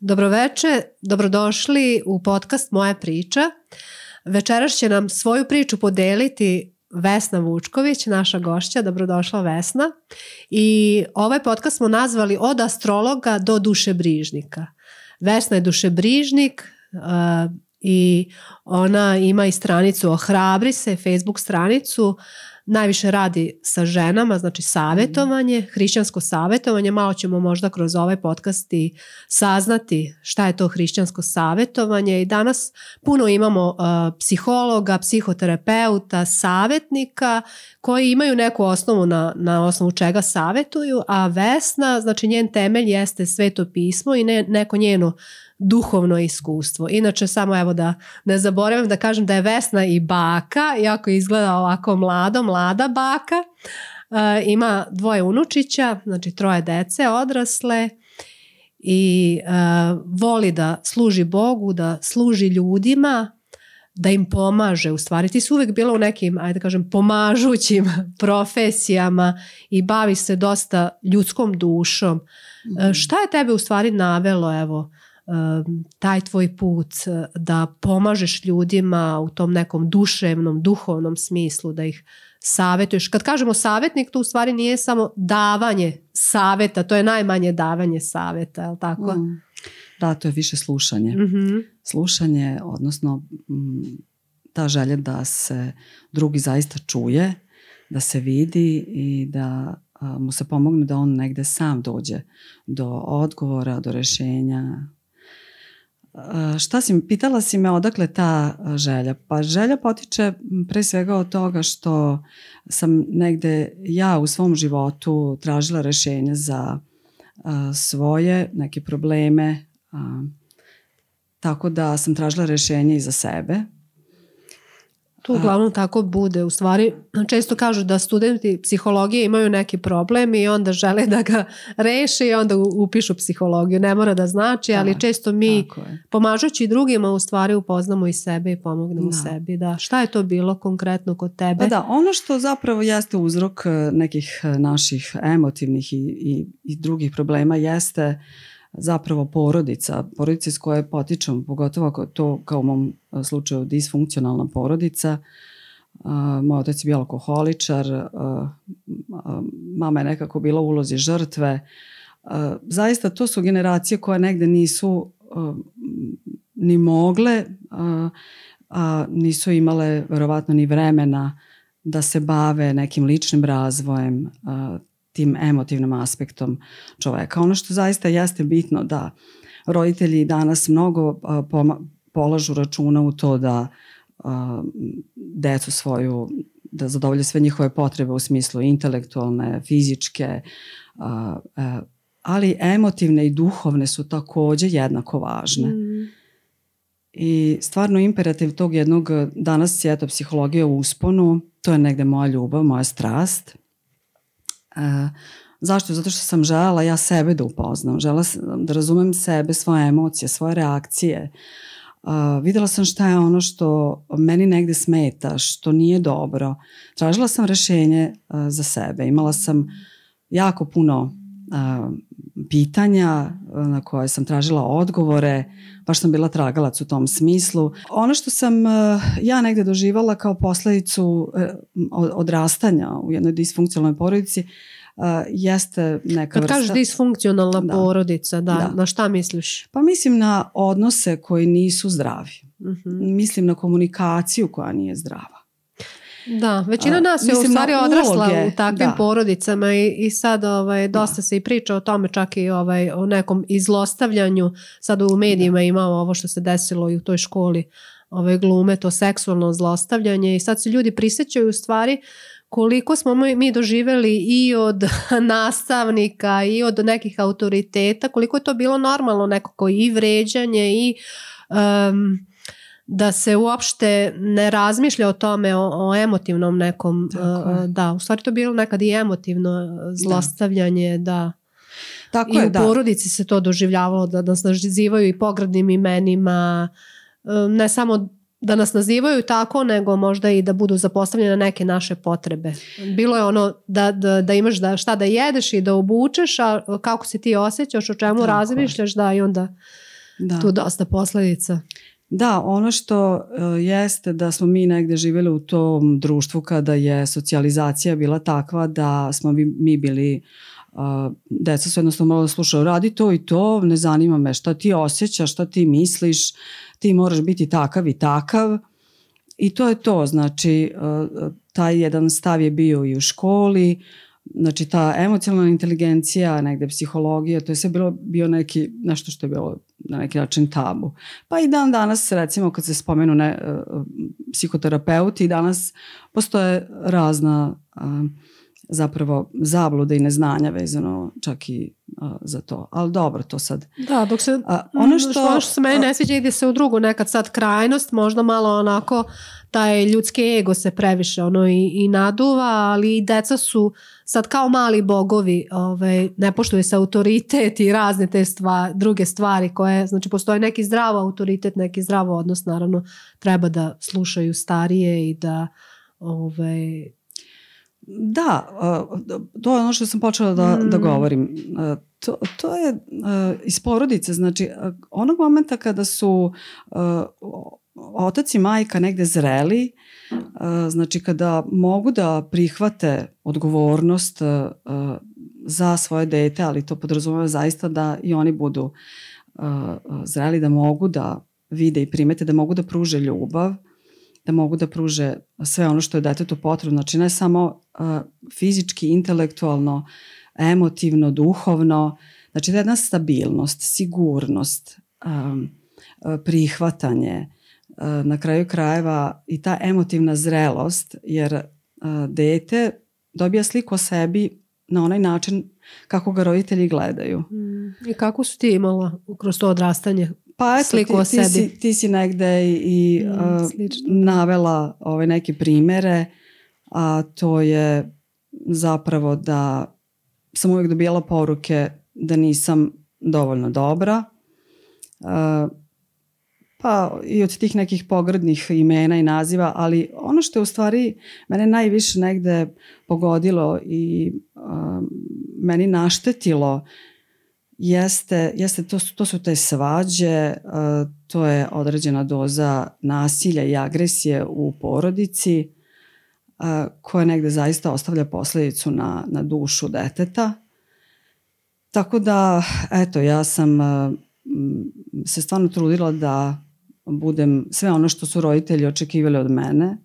Dobroveče, dobrodošli u podcast Moja priča. Večeras će nam svoju priču podeliti Vesna Vučković, naša gošća. Dobrodošla Vesna. I ovaj podcast smo nazvali Od astrologa do dušebrižnika. Vesna je dušebrižnik i ona ima i stranicu Ohrabri se, Facebook stranicu. Najviše radi sa ženama, znači savjetovanje, hrišćansko savjetovanje. Malo ćemo možda kroz ovaj podcast i saznati šta je to hrišćansko savjetovanje. I danas puno imamo psihologa, psihoterapeuta, savjetnika koji imaju neku osnovu na osnovu čega savjetuju, a Vesna, znači njen temelj jeste Sveto pismo i neko njeno duhovno iskustvo. Inače, samo evo da ne zaboravim da kažem da je Vesna i baka, jako izgleda ovako mlada baka. Ima dvoje unučića, znači 3 dece odrasle i voli da služi Bogu, da služi ljudima, da im pomaže. U stvari ti su uvijek bila u nekim, ajde kažem, pomažućim profesijama i bavi se dosta ljudskom dušom. Šta je tebe u stvari navelo, evo, taj tvoj put da pomažeš ljudima u tom nekom duševnom, duhovnom smislu, da ih savjetuješ? Kad kažemo savjetnik, to u stvari nije samo davanje savjeta, to je najmanje davanje savjeta, je li tako? Da, to je više slušanje. Slušanje, odnosno ta želja da se drugi zaista čuje, da se vidi i da mu se pomogne da on negde sam dođe do odgovora, do rešenja. Šta si mi, pitala si me odakle ta želja? Pa želja potiče pre svega od toga što sam negde ja u svom životu tražila rešenje za svoje neke probleme, tako da sam tražila rešenje i za sebe. To uglavnom tako bude. U stvari, često kažu da studenti psihologije imaju neki problem i onda žele da ga reše i onda upišu psihologiju. Ne mora da znači, ali često mi pomažući drugima u stvari upoznamo i sebe i pomognemo sebi. Šta je to bilo konkretno kod tebe? Da, ono što zapravo jeste uzrok nekih naših emotivnih i drugih problema jeste zapravo porodica iz koje potičem, pogotovo to kao u mom slučaju disfunkcionalna porodica. Moj otac je bio alkoholičar, mama je nekako bila u ulozi žrtve. Zaista to su generacije koje negde nisu ni mogle, a nisu imale verovatno ni vremena da se bave nekim ličnim razvojem, tim emotivnim aspektom čoveka. Ono što zaista jeste bitno da roditelji danas mnogo polažu računa u to da decu svoju, da zadovolje sve njihove potrebe u smislu intelektualne, fizičke, ali emotivne i duhovne su takođe jednako važne. I stvarno imperativ tog jednog, danas je eto psihologija u usponu, to je negde moja ljubav, moja strast. Zašto? Zato što sam želela ja sebe da upoznam, želela da razumem sebe, svoje emocije, svoje reakcije. Videla sam šta je ono što meni negde smeta, što nije dobro. Tražila sam rešenje za sebe, imala sam jako puno pitanja na koje sam tražila odgovore, baš sam bila tragalac u tom smislu. Ono što sam ja negde doživala kao posledicu odrastanja u jednoj disfunkcionalnoj porodici jeste neka vrsta... Kad kažeš disfunkcionalna porodica, na šta misliš? Pa mislim na odnose koji nisu zdravi. Mislim na komunikaciju koja nije zdrava. Da, većina nas je u stvari odrasla u takvim porodicama i sad dosta se i priča o tome, čak i o nekom izlostavljanju. Sad u medijima ima ovo što se desilo i u toj školi glume, to seksualno zlostavljanje, i sad se ljudi prisjećaju u stvari koliko smo mi doživjeli i od nastavnika i od nekih autoriteta, koliko je to bilo normalno nekako i vređanje i... da se uopšte ne razmišlja o tome, o emotivnom nekom, da, u stvari to je bilo nekad i emotivno zlostavljanje, da, i u porodici se to doživljavalo, da nas nazivaju i pogrdnim imenima, ne samo da nas nazivaju tako, nego možda i da budu zapostavljene neke naše potrebe. Bilo je ono da imaš šta da jedeš i da obučeš, a kako se ti osjećaš, o čemu razmišljaš, da, i onda tu dosta posledica. Da, ono što jeste da smo mi negde živjeli u tom društvu kada je socijalizacija bila takva da smo mi bili, deca su jednostavno malo da slušaju, radi to i to, ne zanima me šta ti osjećaš, šta ti misliš, ti moraš biti takav i takav, i to je to. Znači, taj jedan stav je bio i u školi, znači ta emocionalna inteligencija, negde psihologija, to je sve bio nešto što je bilo na neki način tabu. Pa i dan danas, recimo, kad se spomenu psihoterapeuti, danas postoje razna zapravo zablude i neznanja vezano čak i za to. Ali dobro, to sad... Da, dok se... Ono što se meni ne sviđa, ide se u drugu nekad sad krajnost, možda malo onako taj ljudski ego se previše i naduva, ali i deca su sad kao mali bogovi, ne poštuje se autoritet i razne te druge stvari koje, znači postoji neki zdrav autoritet, neki zdrav odnos, naravno treba da slušaju starije i da... Da, to je ono što sam počela da govorim. To je iz porodice, znači onog momenta kada su otac i majka negde zreli, znači kada mogu da prihvate odgovornost za svoje dete, ali to podrazumeva zaista da i oni budu zreli, da mogu da vide i primete, da mogu da pruže ljubav, da mogu da pruže sve ono što je detetu potrebno, znači ne samo fizički, intelektualno, emotivno, duhovno, znači da je jedna stabilnost, sigurnost, prihvatanje, na kraju krajeva i ta emotivna zrelost, jer dete dobija sliku o sebi na onaj način kako ga roditelji gledaju. I kako su ti imala kroz to odrastanje? Pa eto, ti si negde i navela neke primere, a to je zapravo da sam uvijek dobijala poruke da nisam dovoljno dobra, pa i od tih nekih pogrdnih imena i naziva, ali ono što je u stvari mene najviše negde pogodilo i meni naštetilo jeste, to su te svađe, to je određena doza nasilja i agresije u porodici koja negde zaista ostavlja posledicu na dušu deteta. Tako da, eto, ja sam se stvarno trudila da budem sve ono što su roditelji očekivali od mene.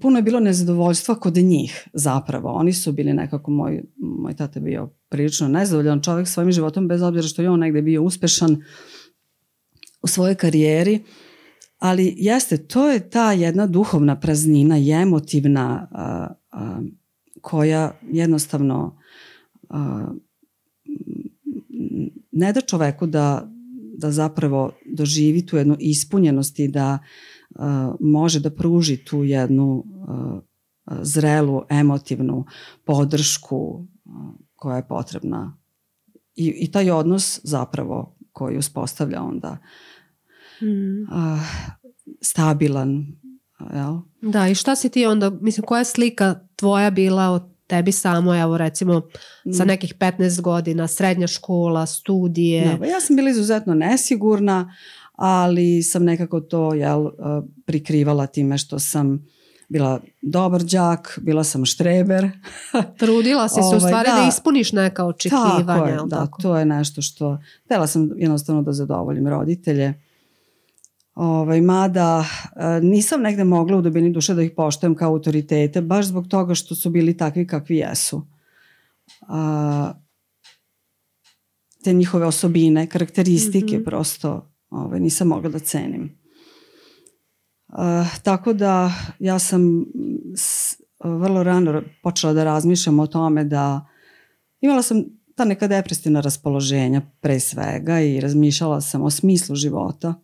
Puno je bilo nezadovoljstva kod njih zapravo. Oni su bili nekako, moj tata bio prilično nezadovoljan čovjek svojim životom, bez obzira što je on negde bio uspešan u svojoj karijeri, ali jeste, to je ta jedna duhovna praznina i emotivna koja jednostavno ne da čoveku da zapravo doživi tu jednu ispunjenost i da može da pruži tu jednu zrelu, emotivnu podršku koja je potrebna. I taj odnos zapravo koji uspostavlja onda stabilan. Da, i šta si ti onda, mislim, koja je slika tvoja bila o tebi samo, evo recimo sa nekih 15 godina, srednja škola, studije? Ja sam bila izuzetno nesigurna, ali sam nekako to prikrivala time što sam bila dobar đak, bila sam štreber. Trudila si se u stvari da ispuniš neka očekivanja. Tako je, da, to je nešto što... Htela sam jednostavno da zadovoljim roditelje. Mada nisam negde mogla u dubini duše da ih poštujem kao autoritete, baš zbog toga što su bili takvi kakvi jesu. Te njihove osobine, karakteristike prosto nisam mogla da cenim. Tako da ja sam vrlo rano počela da razmišljam o tome da imala sam ta neka depresivna raspoloženja pre svega i razmišljala sam o smislu života,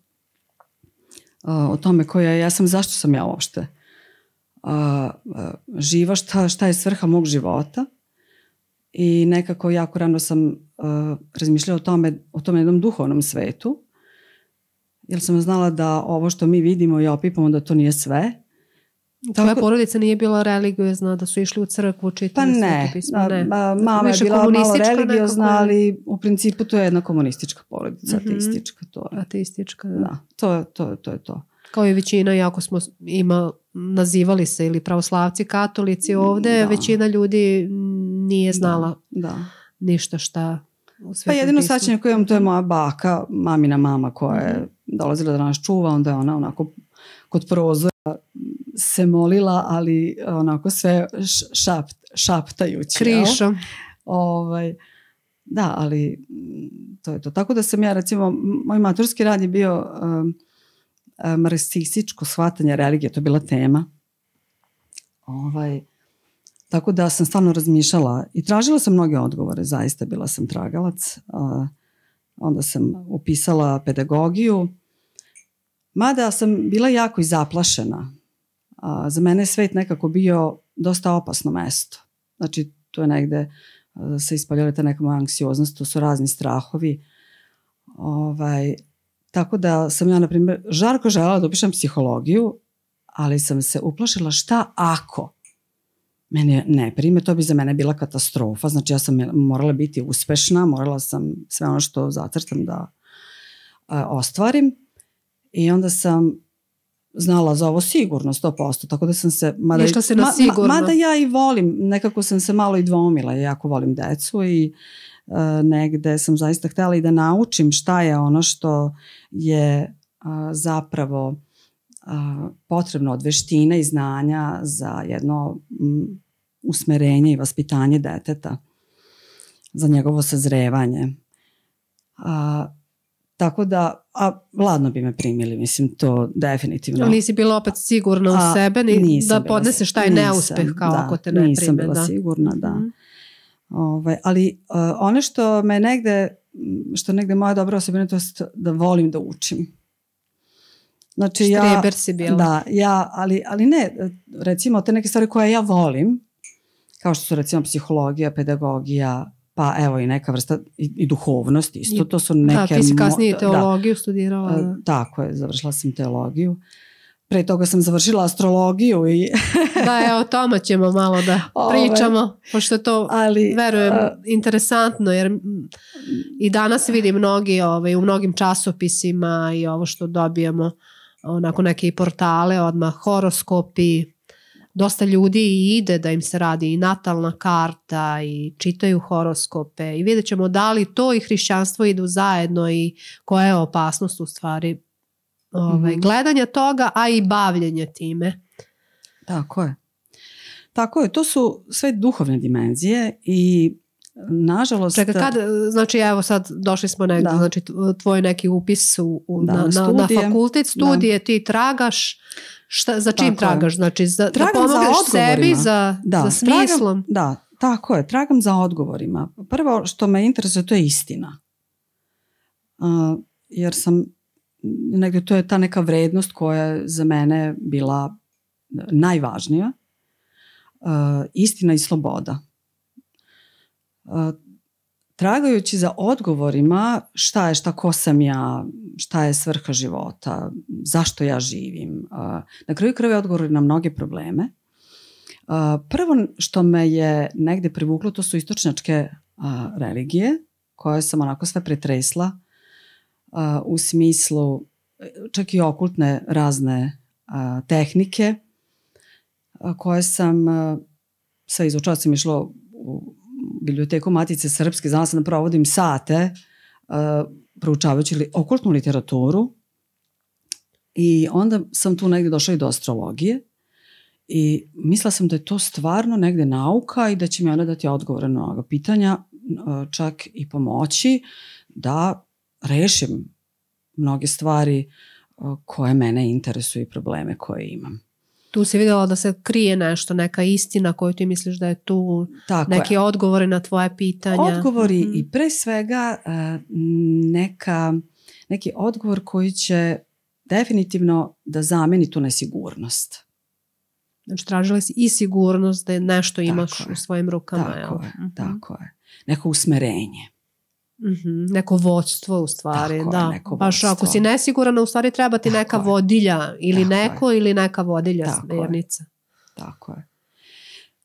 o tome koja ja sam, zašto sam ja uopšte živa, šta je svrha mog života, i nekako jako rano sam razmišljala o tome, o tom jednom duhovnom svetu. jer sam znala da ovo što mi vidimo i opipamo da to nije sve. Tvoja porodica nije bila religiozna, da su išli u crkvu, čitali Sveto pismo? Pa ne, mama je bila malo religiozna, ali u principu to je jedna komunistička porodica, ateistička. Ateistička, da. To je to. Kao i većina, iako smo nazivali se ili pravoslavci, katolici ovde, većina ljudi nije znala ništa šta u Svetom pismu. Pa jedino sećanje koje imam, to je moja baka, mamina mama koja je dolazila da nas čuva, onda je ona onako kod prozora se molila, ali onako sve šaptajući. Krišom. Da, ali to je to. Tako da sam ja, recimo, moj maturski rad je bio marksističko shvatanje religije, to je bila tema. Tako da sam stvarno razmišljala i tražila sam mnoge odgovore, zaista bila sam tragalac. Onda sam upisala pedagogiju. Mada sam bila jako i zaplašena. Za mene je svet nekako bio dosta opasno mesto. Znači, tu je negde se ispaljala ta neka moja anksioznost, to su razni strahovi. Tako da sam ja, na primjer, žarko željela da upišem psihologiju, ali sam se uplašila šta ako mene ne prime, to bi za mene bila katastrofa. Znači, ja sam morala biti uspešna, morala sam sve ono što zacrtam da ostvarim. I onda sam znala za ovo sigurno 100%, tako da sam se, mada ja i volim, nekako sam se malo i dvoumila, ja jako volim decu i negde sam zaista htela i da naučim šta je ono što je zapravo potrebno od veštine i znanja za jedno usmerenje i vaspitanje deteta, za njegovo sazrevanje. Tako da, ladno bi me primili, mislim, to definitivno. Nisi bila opet sigurna u sebe, ni da podneseš taj neuspeh kao ako te ne prime. Nisam bila sigurna, da. Ali ono što me negde, što negde moja dobra osobina, to je da volim da učim. Štreber si bila. Da, ja, ali ne, recimo, te neke stvari koje ja volim, kao što su recimo psihologija, pedagogija, pa evo i neka vrsta i duhovnost isto, to su neke... Da, ti si kasnije teologiju studirala. Tako je, završila sam teologiju. Pre toga sam završila astrologiju i... Da, evo, o tome ćemo malo da pričamo, pošto to, verujem, interesantno, jer i danas vidim mnogi, u mnogim časopisima i ovo što dobijemo, onako neke portale, odmah horoskopi. Dosta ljudi i ide da im se radi i natalna karta i čitaju horoskope i vidjet ćemo da li to i hrišćanstvo idu zajedno i koja je opasnost u stvari gledanja toga, a i bavljenje time. Tako je. Tako je, to su sve duhovne dimenzije i nažalost... Čekaj, kad, znači evo sad došli smo negdje, znači tvoj neki upis na fakultet, studije, ti tragaš. Za čim tragaš? Znači, da pomogneš sebi, za smislom? Da, tako je. Tragam za odgovorima. Prvo što me interesuje, to je istina. Jer sam, negdje to je ta neka vrednost koja je za mene bila najvažnija. Istina i sloboda. Tragajući za odgovorima šta je, ko sam ja, šta je svrha života, zašto ja živim. Na kraju krajeva odgovori na mnoge probleme. Prvo što me je negde privuklo, to su istočnjačke religije, koje sam onako sve pretresla u smislu čak i okultne razne tehnike koje sam sve izučala, sam išla u biblioteku Matice Srpske, znala sam da provodim sate proučavajući okultnu literaturu i onda sam tu negde došla i do astrologije i mislila sam da je to stvarno negde nauka i da će mi ona dati odgovore na mnoga pitanja, čak i pomoći da rešim mnoge stvari koje mene interesuju i probleme koje imam. Tu si vidjela da se krije nešto, neka istina koju ti misliš da je tu, neke odgovore na tvoje pitanja. Odgovori i pre svega neki odgovor koji će definitivno da zameni tu nesigurnost. Znači tražila si i sigurnost da nešto imaš u svojim rukama. Tako je, tako je. Neko usmerenje. Neko vodstvo u stvari, da, baš ako si nesigurana u stvari treba ti neka vodilja ili neko ili neka vodilja smjernica. Tako je.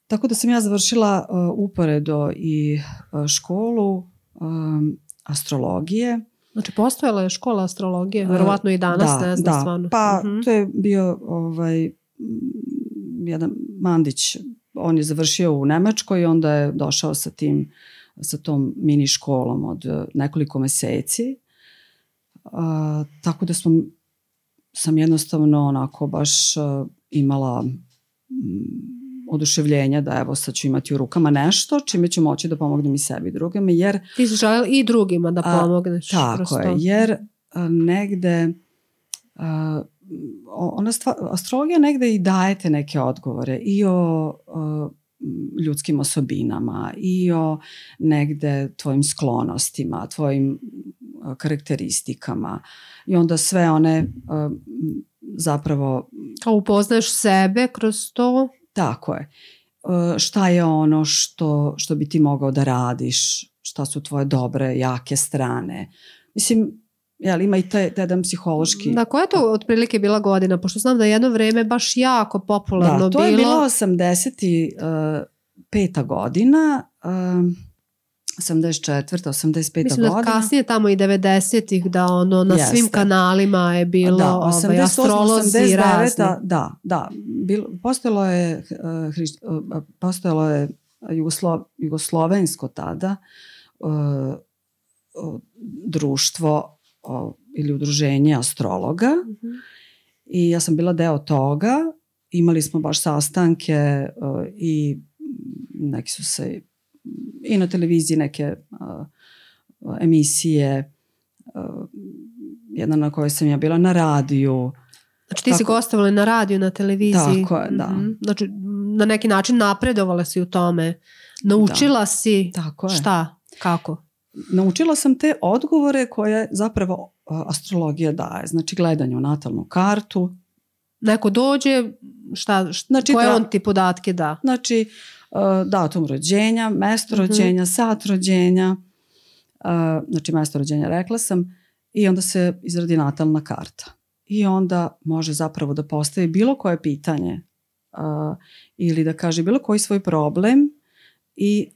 Tako da sam ja završila uporedo i školu astrologije. Znači postojala je škola astrologije, verovatno i danas, ne znam stvarno. Pa to je bio jedan Mandić, on je završio u Nemačkoj i onda je došao sa tom mini školom od nekoliko meseci. Tako da sam jednostavno onako baš imala oduševljenja da evo sad ću imati u rukama nešto čime ću moći da pomognem i sebi i drugima. Ti si željela i drugima da pomogneš. Tako je, jer negde astrologija negde i dajete neke odgovore i o ljudskim osobinama i o negde tvojim sklonostima, tvojim karakteristikama i onda sve one zapravo... Kao upoznaš sebe kroz to? Tako je. Šta je ono što bi ti mogao da radiš? Šta su tvoje dobre, jake strane? Mislim, ima i taj jedan psihološki... Da, koja je to otprilike bila godina? Pošto znam da je jedno vreme baš jako popularno bilo... Da, to je bilo 85. godina, 84. 85. godina. Mislim da kasnije tamo i 90-ih da ono na svim kanalima je bilo astrolozi razni. Da, da. Postojalo je jugoslovensko tada društvo ili udruženje astrologa i ja sam bila deo toga. Imali smo baš sastanke i neki su se i na televiziji neke emisije, jedna na kojoj sam ja bila, na radiju. Znači ti si gostovala na radiju, na televiziji. Tako je, da. Znači na neki način napredovala si u tome. Naučila si šta, kako? Naučila sam te odgovore koje zapravo astrologija daje. Znači gledanje u natalnu kartu. Neko dođe, koje on ti podatke da? Znači datum rođenja, mesto rođenja, sat rođenja, znači mesto rođenja rekla sam, i onda se izradi natalna karta. I onda može zapravo da postavi bilo koje pitanje ili da kaže bilo koji svoj problem i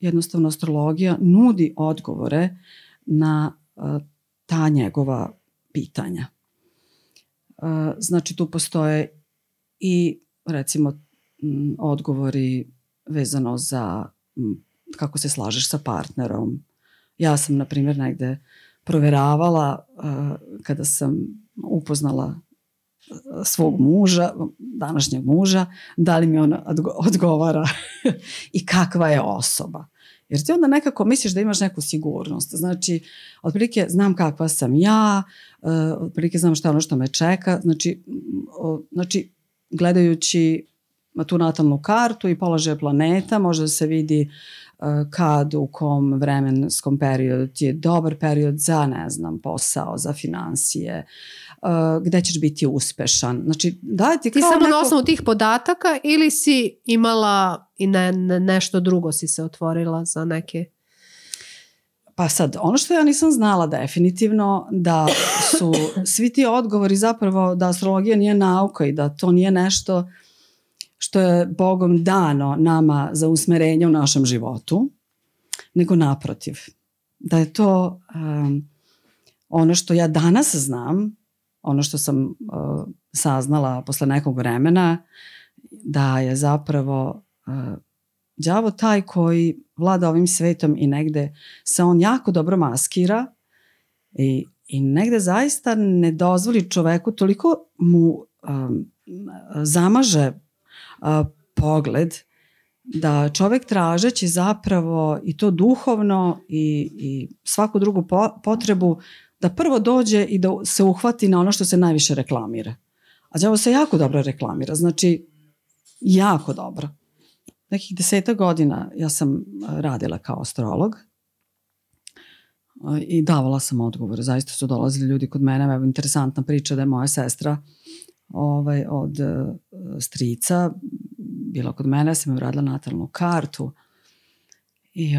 jednostavno astrologija nudi odgovore na ta njegova pitanja. Znači tu postoje i recimo odgovori vezano za kako se slažeš sa partnerom. Ja sam, na primjer, negde proveravala kada sam upoznala svog muža, današnjeg muža, da li mi ona odgovara i kakva je osoba. Jer ti onda nekako misliš da imaš neku sigurnost. Znači, otprilike znam kakva sam ja, otprilike znam šta je ono što me čeka. Znači, gledajući tu natalnu kartu i položaj planeta, može da se vidi kad, u kom vremenskom periodu ti je dobar period za, ne znam, posao, za financije, gde ćeš biti uspešan. Znači, da ti kao... Ti samo na osnovu tih podataka ili si imala i nešto drugo si se otvorila za neke... Pa sad, ono što ja nisam znala definitivno da su svi ti odgovori zapravo da astrologija nije nauka i da to nije nešto što je Bogom dano nama za usmerenje u našem životu, nego naprotiv. Da je to ono što ja danas znam, ono što sam saznala posle nekog vremena, da je zapravo đavo taj koji vlada ovim svetom i negde se on jako dobro maskira i negde zaista ne dozvoli čoveku, toliko mu zamaže pogled da čovek tražeći zapravo i to duhovno i svaku drugu potrebu da prvo dođe i da se uhvati na ono što se najviše reklamira. A đavo se jako dobro reklamira, znači jako dobro. Nekih 10 godina ja sam radila kao astrolog i davala sam odgovore. Zaista su dolazili ljudi kod mene. Evo, interesantna priča da je moja sestra od strica bila kod mene, ja sam joj radila natalnu kartu I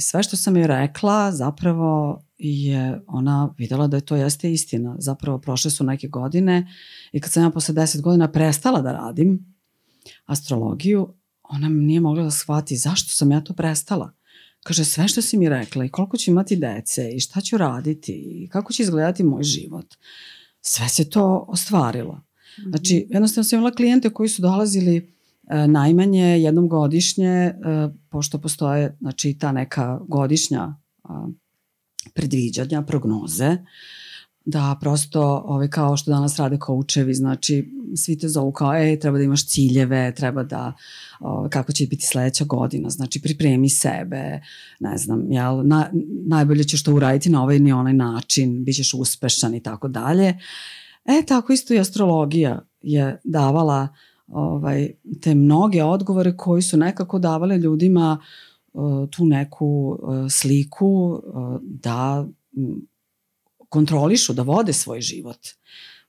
sve što sam joj rekla, zapravo je ona vidjela da to jeste istina. Zapravo prošle su neke godine i kad sam ja posle 10 godina prestala da radim astrologiju, ona mi nije mogla da shvati zašto sam ja to prestala. Kaže, sve što si mi rekla i koliko ću imati dece i šta ću raditi i kako će izgledati moj život, sve se to ostvarilo. Znači, jednostavno sam imala klijente koji su dolazili najmanje jednom godišnje, pošto postoje ta neka godišnja predviđanja, prognoze, da prosto kao što danas rade koučevi, znači svi te zovu kao treba da imaš ciljeve, treba da kako će biti sledeća godina, znači pripremi sebe, ne znam, najbolje ćeš to uraditi na ovaj ili onaj način, bit ćeš uspešan i tako dalje. Tako isto i astrologija je davala te mnoge odgovore koji su nekako davale ljudima tu neku sliku da kontrolišu, da vode svoj život,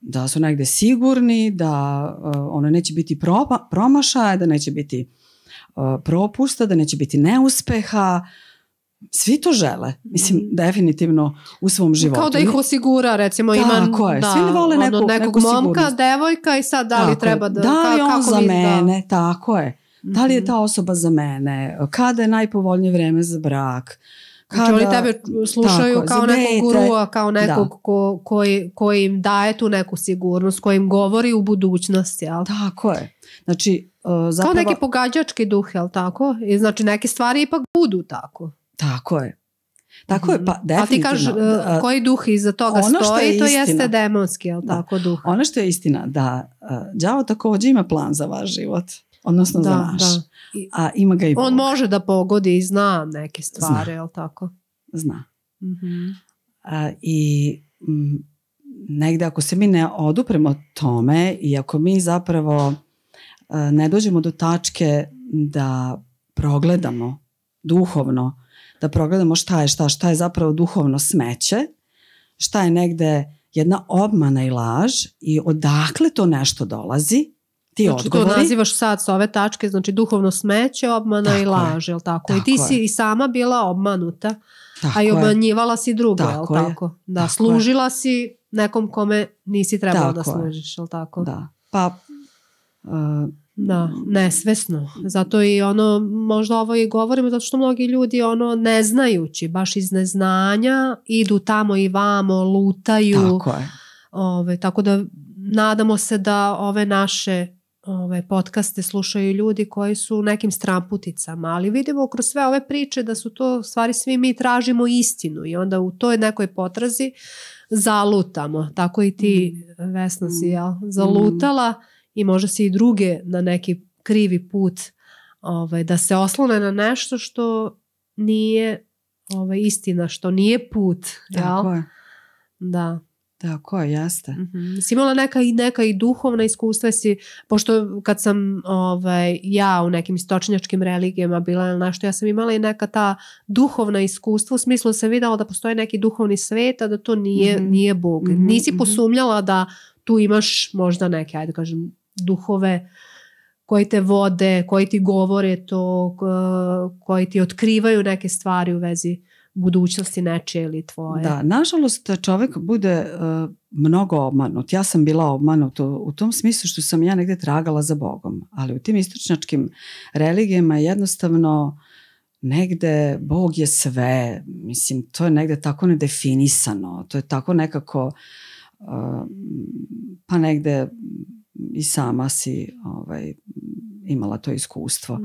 da su negde sigurni, da ono neće biti promašaja, da neće biti propusta, da neće biti neuspeha. Svi to žele, mislim, definitivno u svom životu. Kao da ih osigura, recimo, ima nekog momka, devojka i sad da li treba da... Da li je on za mene, tako je. Da li je ta osoba za mene, kada je najpovoljnije vreme za brak. Znači oni tebe slušaju kao nekog gurua, kao nekog koji im daje tu neku sigurnost, koji im govori u budućnosti. Tako je. Kao neki pogađački duh, je li tako? Znači neke stvari ipak budu tako. Tako je. Tako je, pa definitivno. A ti kažeš koji duh iza toga stoji, to jeste demonski, je li tako, duh? Ono što je istina, da đavo takođe ima plan za vaš život. Odnosno za naš. A ima ga i Bog. On može da pogodi i zna neke stvari, je li tako? Zna. I negde ako se mi ne odupremo tome i ako mi zapravo ne dođemo do tačke da progledamo duhovno, da progledamo šta je zapravo duhovno smeće, šta je negde jedna obmana i laž i odakle to nešto dolazi, ti odgovori. Znači to nazivaš sad sa ove tačke, znači duhovno smeće, obmana i laž, je li tako? I ti si i sama bila obmanuta, a i obmanjivala si druge, je li tako? Da, služila si nekom kome nisi trebala da služiš, je li tako? Da, pa... Da, nesvesno. Zato i ono, možda ovo i govorimo, zato što mnogi ljudi ono ne znajući, baš iz neznanja, idu tamo i vamo, lutaju. Tako je. Tako da nadamo se da ove naše podcaste slušaju ljudi koji su u nekim stramputicama, ali vidimo kroz sve ove priče da su to stvari svi mi tražimo istinu i onda u toj nekoj potrazi zalutamo. Tako i ti, Vesna, si zalutala. I možda si i druge na neki krivi put da se oslone na nešto što nije istina, što nije put. Tako je. Da. Tako je, jeste. Si imala neka i duhovna iskustva, pošto kad sam ja u nekim istočnjačkim religijama bila nešto, ja sam imala i neka ta duhovna iskustva, u smislu da sam videla da postoji neki duhovni svet, a da to nije Bog. Nisi posumnjala da tu imaš možda neke, ajde kažem, duhove koji te vode, koji ti govore to, koji ti otkrivaju neke stvari u vezi budućnosti nečije ili tvoje. Da, nažalost čovek bude mnogo obmanut. Ja sam bila obmanuta u tom smislu što sam ja negde tragala za Bogom, ali u tim istočnjačkim religijama jednostavno negde Bog je sve, mislim, to je negde tako nedefinisano, to je tako nekako... pa negde i sama si imala to iskustvo.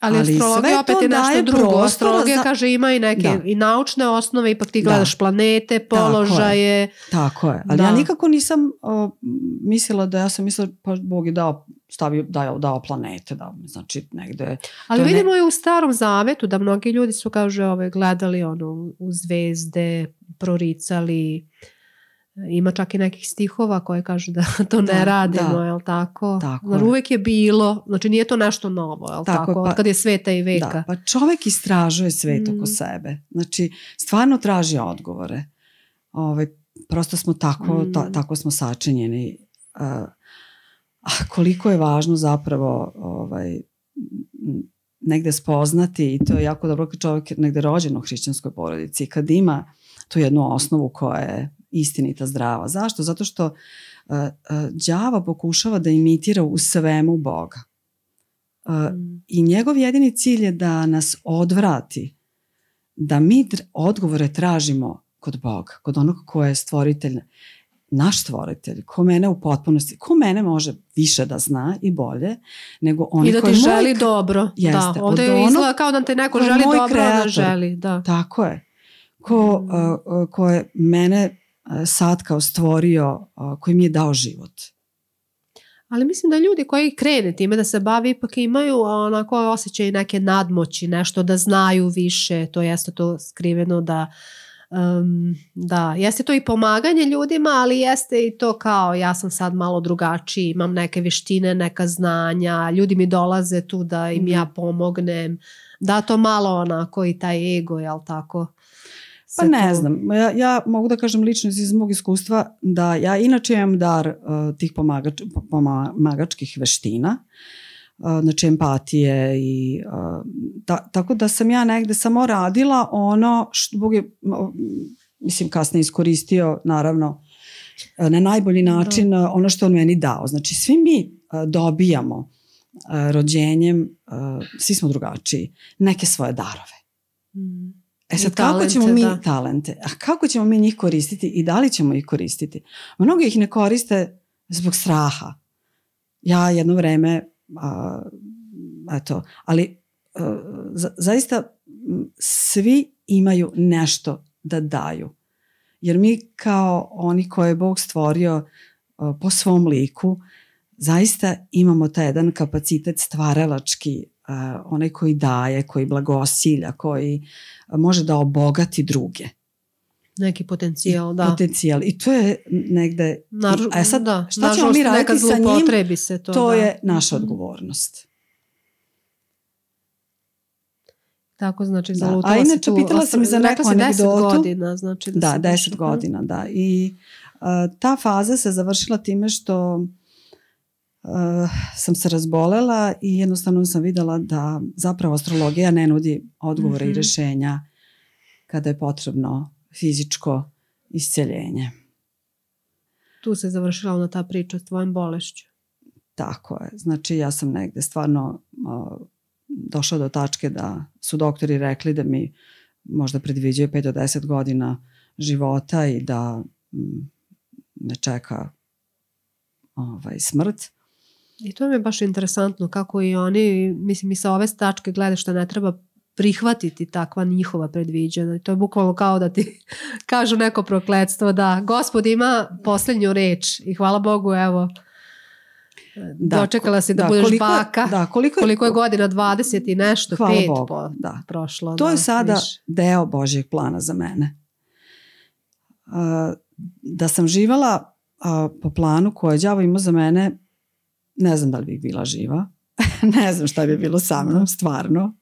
Ali astrologija opet je nešto drugo. Astrologija kaže ima i neke i naučne osnove, ipak ti gledaš planete, položaje. Tako je, ali ja nikako nisam mislila da ja sam mislila pa Bog je dao planete, znači negde... Ali vidimo i u Starom Zavetu da mnogi ljudi su gledali u zvezde, proricali... Ima čak i nekih stihova koje kažu da to ne radimo, je li tako? Znači uvek je bilo, znači nije to nešto novo, je li tako? Od kad je sveta i veka. Pa čovek istražuje svet oko sebe. Znači stvarno traži odgovore. Prosto smo tako smo sačinjeni. Koliko je važno zapravo negde spoznati i to je jako dobro kad čovjek negde rođen u hrišćanskoj porodici, kad ima tu jednu osnovu koja je istinita, zdrava. Zašto? Zato što đava pokušava da imitira u svemu Boga. I njegov jedini cilj je da nas odvrati, da mi odgovore tražimo kod Boga, kod onog ko je stvoritelj, naš stvoritelj, ko mene u potpunosti, ko mene može više da zna i bolje, nego oni koji moj... I da ti želi dobro. Da, ovde je izgleda kao da te neko želi dobro, da želi. Tako je. Ko je mene sad kao stvorio, koji mi je dao život. Ali mislim da ljudi koji krene time da se bavi ipak imaju onako osjećaj neke nadmoći, nešto da znaju više, to jeste to skriveno da... Da, jeste to i pomaganje ljudima, ali jeste i to kao ja sam sad malo drugačiji, imam neke vještine, neka znanja, ljudi mi dolaze tu da im ja pomognem, da to malo onako i taj ego, jel tako? Pa ne znam, ja mogu da kažem lično iz mog iskustva da ja inače imam dar tih pomagačkih veština, znači empatije i tako da sam ja negde samo radila ono što Bog je, mislim, kasnije iskoristio naravno na najbolji način ono što on meni dao. Znači svi mi dobijamo rođenjem, svi smo drugačiji, neke svoje darove. E sad kako ćemo mi talente, a kako ćemo mi njih koristiti i da li ćemo ih koristiti? Mnogi ih ne koriste zbog straha. Ja jedno vreme, eto, ali zaista svi imaju nešto da daju. Jer mi kao oni koje je Bog stvorio po svom liku, zaista imamo taj jedan kapacitet stvaralački, onaj koji daje, koji blagosilja, koji može da obogati druge. Neki potencijal, da. Potencijal. I to je negde... E sad, šta ćemo mi raditi sa njim? To je naša odgovornost. Tako, znači, zalutila si tu... A inače, pitala sam i za neku anegdotu. Rekla si 10 godina, znači... Da, 10 godina, da. I ta faza se završila time što sam se razbolela i jednostavno sam videla da zapravo astrologija ne nudi odgovore i rešenja kada je potrebno fizičko isceljenje. Tu se završila ona ta priča s tvojom bolešću. Tako je. Znači ja sam negde stvarno došla do tačke da su doktori rekli da mi možda predviđaju 5 do 10 godina života i da me čeka smrt. I to mi je baš interesantno kako i oni, mislim, i sa ove tačke gledaš da ne treba prihvatiti takva njihova predviđena. To je bukvalno kao da ti kažu neko prokletstvo, da Gospod ima posljednju reč i hvala Bogu, evo, dočekala si da budeš baka. Koliko je godina, 20 i nešto, 5 prošlo. To je sada deo Božjeg plana za mene. Da sam živala po planu koje je đavo imao za mene, ne znam da li bih bila živa, ne znam šta bi bilo sa mnom, stvarno,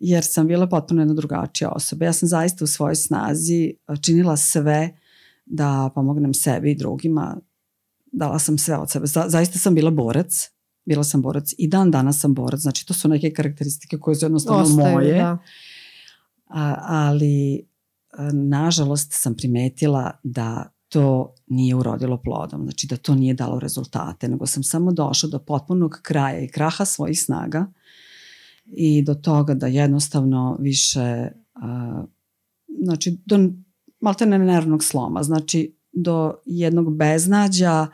jer sam bila potpuno jedna drugačija osoba. Ja sam zaista u svojoj snazi činila sve da pomognem sebi i drugima, dala sam sve od sebe. Zaista sam bila borac, bila sam borac i dan danas sam borac, znači to su neke karakteristike koje su jednostavno moje, ali nažalost sam primetila da to nije urodilo plodom, znači da to nije dalo rezultate, nego sam samo došla do potpunog kraja i kraha svojih snaga i do toga da jednostavno više, znači do maltene nervnog sloma, znači do jednog beznađa,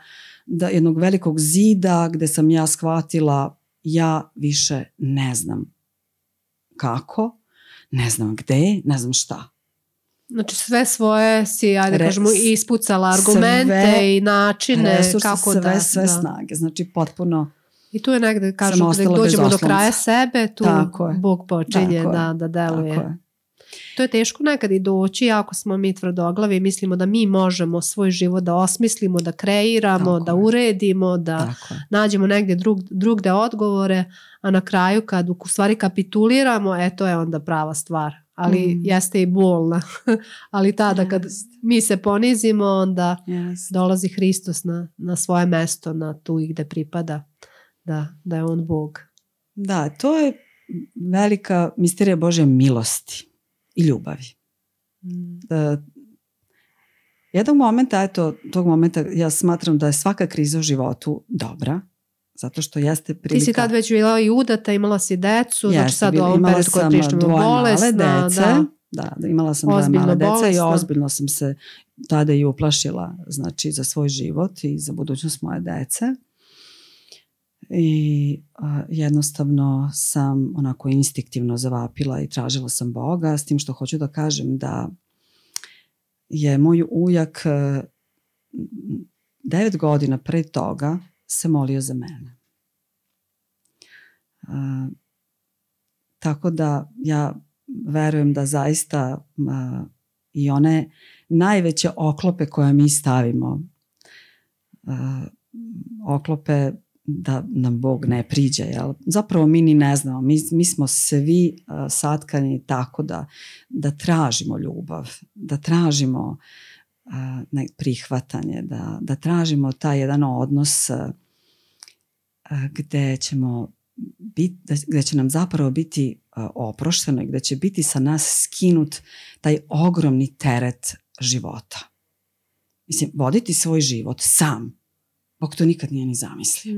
do jednog velikog zida gde sam ja shvatila ja više ne znam kako, ne znam gde, ne znam šta. Znači sve svoje si, ajde kažemo, ispucala argumente i načine kako da... Sve snage, znači potpuno... I tu je negde, kažu, gde dođemo do kraja sebe, tu Bog počinje da deluje. To je teško nekad i doći, ako smo mi tvrdoglavi, mislimo da mi možemo svoj život da osmislimo, da kreiramo, da uredimo, da nađemo negde drugde odgovore, a na kraju kad u stvari kapituliramo, e, to je onda prava stvar. Ali jeste i bolna. Ali tada kad mi se ponizimo, onda dolazi Hristos na svoje mesto, na tu i gde pripada, da je on Bog. Da, to je velika misterija Božje milosti i ljubavi. Jednog momenta, eto, tog momenta ja smatram da je svaka kriza u životu dobra, zato što jeste prilika... Ti si tad već bila i udata, imala si decu, znači sad u ovom periodu koja prišla mi bolesna, da. Da, imala sam dvoje male dece i ozbiljno sam se tada i uplašila, znači, za svoj život i za budućnost moje dece. I jednostavno sam onako instinktivno zavapila i tražila sam Boga, s tim što hoću da kažem da je moj ujak 9 godina pre toga se molio za mene. Tako da ja verujem da zaista i one najveće oklope koje mi stavimo, oklope da nam Bog ne priđe, zapravo mi ni ne znamo, mi smo svi satkani tako da tražimo ljubav, da tražimo prihvatanje, da tražimo taj jedan odnos gde će nam zapravo biti oprošteno i gde će biti sa nas skinut taj ogromni teret života. Mislim, voditi svoj život sam, Bog to nikad nije ni zamislio.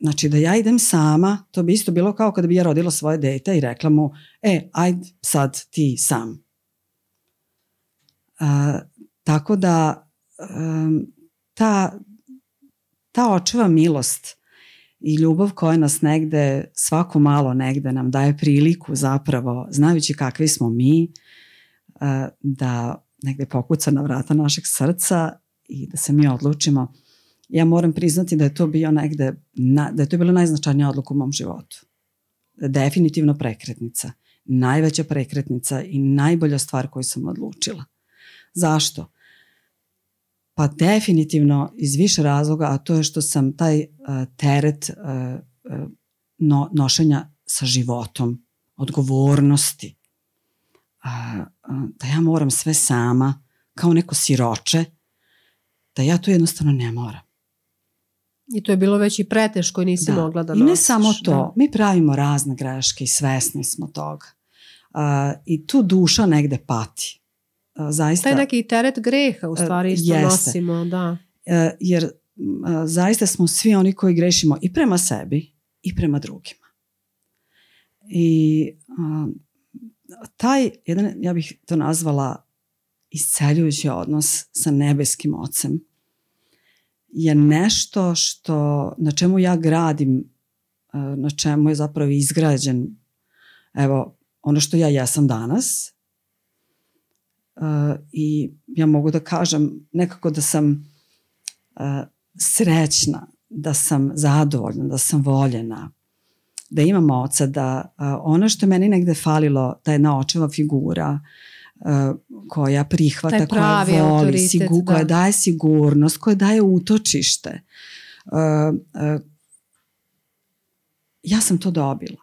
Znači, da ja idem sama, to bi isto bilo kao kada bi ja rodila svoje dete i rekla mu, ajde sad ti sam. Tako da ta očeva milost i ljubav koja nas negde, svako malo negde nam daje priliku zapravo, znajući kakvi smo mi, da negde pokuca na vrata našeg srca i da se mi odlučimo. Ja moram priznati da je to bilo najznačajnija odluka u mom životu. Definitivno prekretnica. Najveća prekretnica i najbolja stvar koju sam odlučila. Zašto? Pa definitivno iz više razloga, a to je što sam taj teret nošenja sa životom, odgovornosti, da ja moram sve sama, kao neko siroče, da ja to jednostavno ne moram. I to je bilo već i preteško i nisi mogla da nosiš. I ne samo to, mi pravimo razne greške i svesni smo toga. I tu duša negde pati. Taj neki teret greha u stvari isto nosimo. Jer zaista smo svi oni koji grešimo i prema sebi i prema drugima. I taj jedan, ja bih to nazvala isceljujući odnos sa nebeskim ocem, je nešto na čemu ja gradim, na čemu je zapravo izgrađen evo ono što ja jesam danas. I ja mogu da kažem nekako da sam srećna, da sam zadovoljna, da sam voljena, da imam oca, da ono što meni negde falilo, ta jedna očeva figura koja prihvata, koja voli, koja daje sigurnost, koja daje utočište. Ja sam to dobila.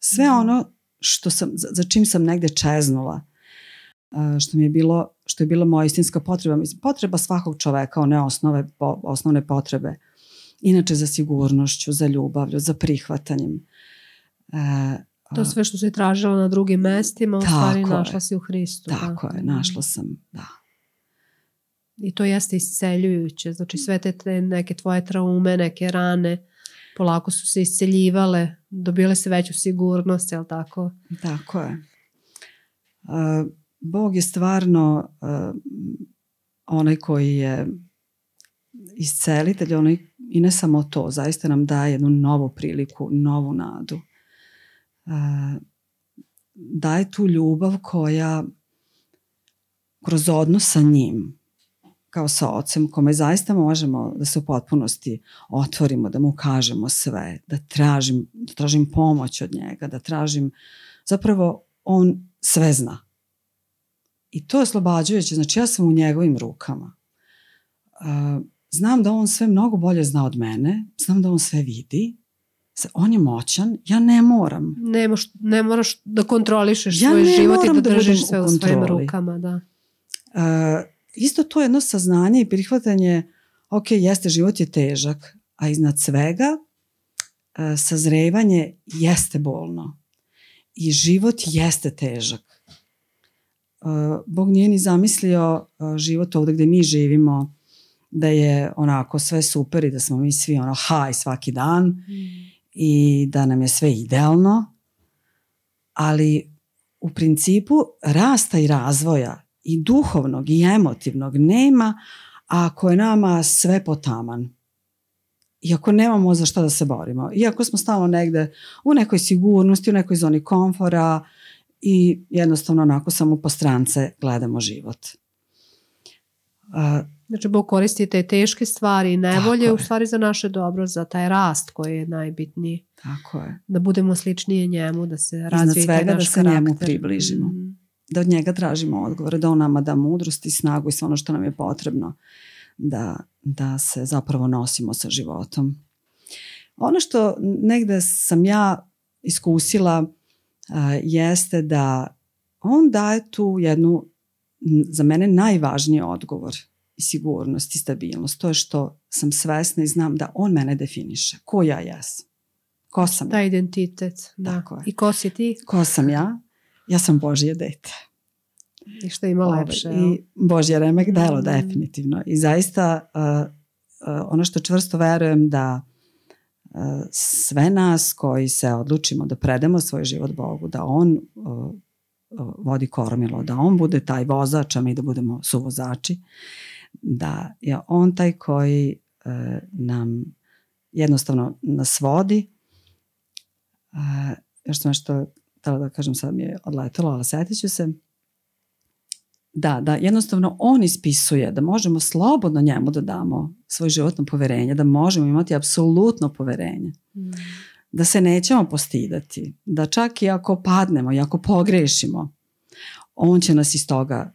Sve ono za čim sam negde čeznula, što je bila moja istinska potreba, potreba svakog čoveka, one osnovne potrebe, inače za sigurnošću, za ljubavlju, za prihvatanjem. To sve što si tražila na drugim mestima, u stvari našla si u Hristu. Tako je, našla sam, da. I to jeste isceljujuće, znači sve te neke tvoje traume, neke rane, polako su se isceljivale, dobile se veću sigurnost, je li tako? Tako je. Bog je stvarno onaj koji je iscelitelj, i ne samo to, zaista nam daje jednu novu priliku, novu nadu. Daje tu ljubav koja kroz odnos sa njim, kao sa ocem, kome zaista možemo da se u potpunosti otvorimo, da mu kažemo sve, da tražim pomoć od njega, da tražim, zapravo on sve zna. I to je oslobađajuće, znači ja sam u njegovim rukama. Znam da on sve mnogo bolje zna od mene, znam da on sve vidi, on je moćan, ja ne moram. Ne moraš da kontrolišeš svoj život i da držiš sve u svojim rukama. Isto to jedno saznanje i prihvatanje, ok, jeste, život je težak, a iznad svega sazrevanje jeste bolno i život jeste težak. Bog nije ni zamislio život ovdje gdje mi živimo da je onako sve super i da smo mi svi ono haj svaki dan i da nam je sve idealno, ali u principu rasta i razvoja i duhovnog i emotivnog nema ako je nama sve potaman. Iako nemamo za šta da se borimo. Iako smo stalno negde u nekoj sigurnosti, u nekoj zoni komfora i jednostavno onako samo po strance gledamo život. Znači, Bog koristi te teške stvari i nevolje u stvari za naše dobro, za taj rast koji je najbitniji. Tako je. Da budemo sličnije njemu, da se razvijete naš karakter. Iznad svega da se njemu približimo. Da od njega tražimo odgovore, da on nama da mudrost i snagu i sve ono što nam je potrebno da se zapravo nosimo sa životom. Ono što negde sam ja iskusila jeste da on daje tu jednu, za mene najvažniji odgovor i sigurnost i stabilnost. To je što sam svesna i znam da on mene definiše. Ko ja jesam? Ko sam ja? Da, identitet. I ko si ti? Ko sam ja? Ja sam Božje dete. I što ima lepše. I Božje remek delo, definitivno. I zaista ono što čvrsto verujem da sve nas koji se odlučimo da predamo svoj život Bogu, da on vodi kormilo, da on bude taj vozač, a mi da budemo suvozači, da je on taj koji nam jednostavno nas vodi. Još nešto htjela da kažem, sad mi je odletelo, ali sjetit ću se. Da jednostavno on ispisuje da možemo slobodno njemu da damo svoje životno poverenje, da možemo imati apsolutno poverenje, da se nećemo postidati, da čak i ako padnemo i ako pogrešimo, on će nas iz toga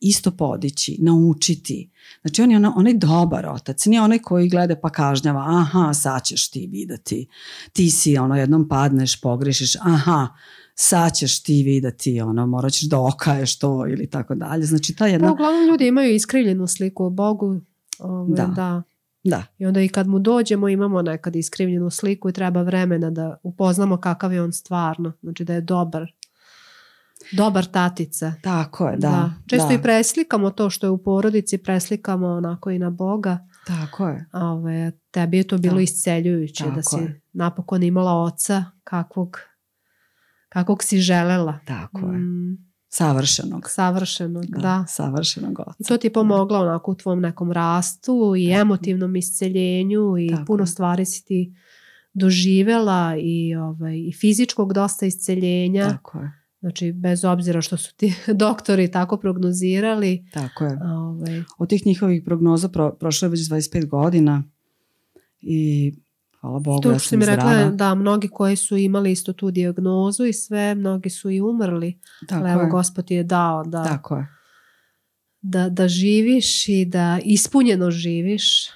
isto podići, naučiti. Znači on je onaj dobar otac, nije onaj koji gleda pa kažnjava, aha, sad ćeš ti vidjeti, ti si ono jednom padneš, pogrešiš, aha, sad ćeš ti vidjeti, ono, morat ćeš da okaješ to ili tako dalje. Znači ta jedna... Pa uglavnom ljudi imaju iskrivljenu sliku o Bogu. Da. I onda i kad mu dođemo imamo nekad iskrivljenu sliku i treba vremena da upoznamo kakav je on stvarno. Znači da je dobar. Dobar tatica. Tako je, da. Često i preslikamo to što je u porodici, preslikamo onako i na Boga. Tako je. Tebi je to bilo isceljujuće da si napokon imala oca kakvog si želela. Tako je. Savršenog. Savršenog, da. Savršenog oca. I to ti je pomoglo onako u tvom nekom rastu i emotivnom isceljenju i puno stvari si ti doživela i fizičkog dosta isceljenja. Tako je. Znači, bez obzira što su ti doktori tako prognozirali. Tako je. Od tih njihovih prognoza prošlo je već 25 godina i hvala Bogu, ja sam zdrava. I to što mi rekla, da, mnogi koji su imali isto tu dijagnozu i sve, mnogi su i umrli. Tako je. Evo, Gospod je dao da živiš i da ispunjeno živiš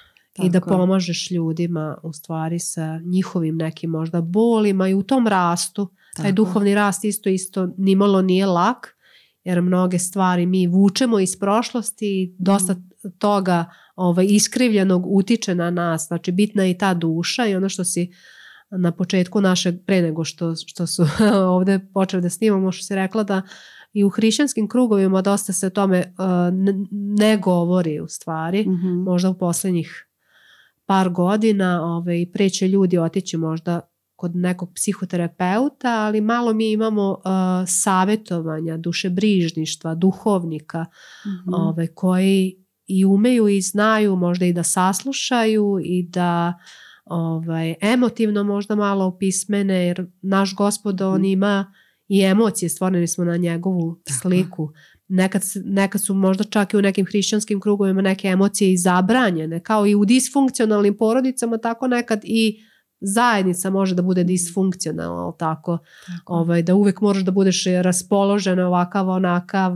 i da pomažeš ljudima u stvari sa njihovim nekim možda bolima i u tom rastu. Taj duhovni rast isto nimalo nije lak, jer mnoge stvari mi vučemo iz prošlosti i dosta toga iskrivljenog utiče na nas. Znači, bitna je i ta duša i ono što si na početku našeg, pre nego što su ovdje počeli da snimamo, što si rekla da i u hrišćanskim krugovima dosta se o tome ne govori u stvari, možda u posljednjih par godina i pre će ljudi otići možda kod nekog psihoterapeuta, ali malo mi imamo savjetovanja, dušebrižništva, duhovnika koji i umeju i znaju možda i da saslušaju i da emotivno možda malo opismene, jer naš Gospod on ima i emocije, stvoreni smo na njegovu sliku. Nekad su možda čak i u nekim hrišćanskim krugovima neke emocije i zabranjene, kao i u disfunkcionalnim porodicama, tako nekad i zajednica može da bude disfunkcionalna, tako da uvek moraš da budeš raspoložena ovakav, onakav,